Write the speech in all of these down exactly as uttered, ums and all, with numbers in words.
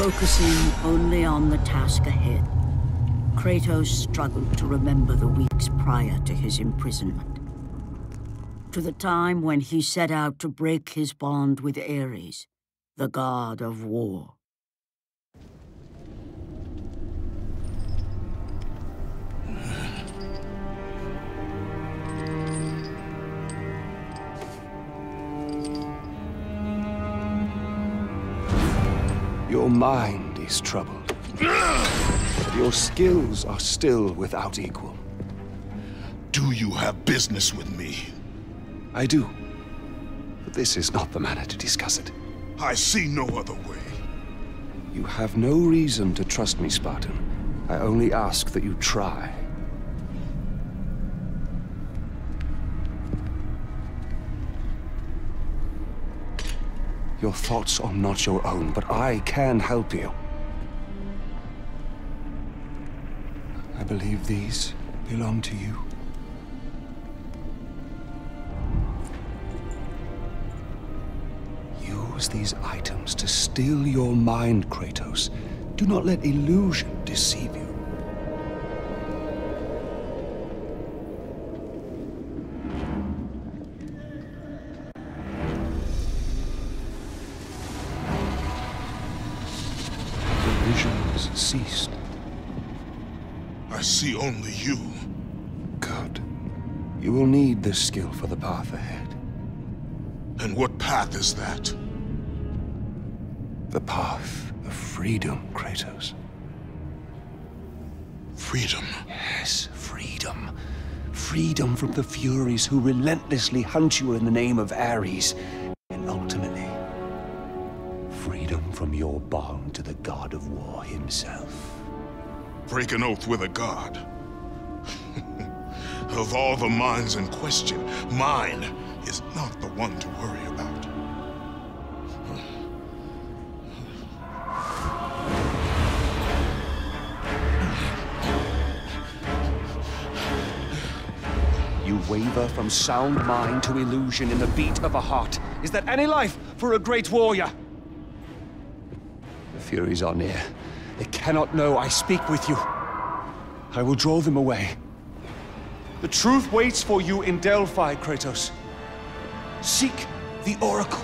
focusing only on the task ahead, Kratos struggled to remember the weeks prior to his imprisonment, to the time when he set out to break his bond with Ares, the god of war. Your mind is troubled. Your skills are still without equal. Do you have business with me? I do. But this is not the manner to discuss it. I see no other way. You have no reason to trust me, Spartan. I only ask that you try. Your thoughts are not your own, but I can help you. I believe these belong to you. Use these items to still your mind, Kratos. Do not let illusion deceive you. Ceased. I see only you. Good. You will need this skill for the path ahead. And what path is that? The path of freedom, Kratos. Freedom? Yes, freedom. Freedom from the Furies who relentlessly hunt you in the name of Ares. From your bond to the god of war himself. Break an oath with a god? Of all the minds in question, mine is not the one to worry about. You waver from sound mind to illusion in the beat of a heart. Is that any life for a great warrior? Furies are near. They cannot know I speak with you. I will draw them away. The truth waits for you in Delphi, Kratos. Seek the Oracle.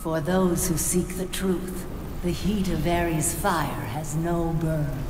For those who seek the truth, the heat of Ares' fire has no burn.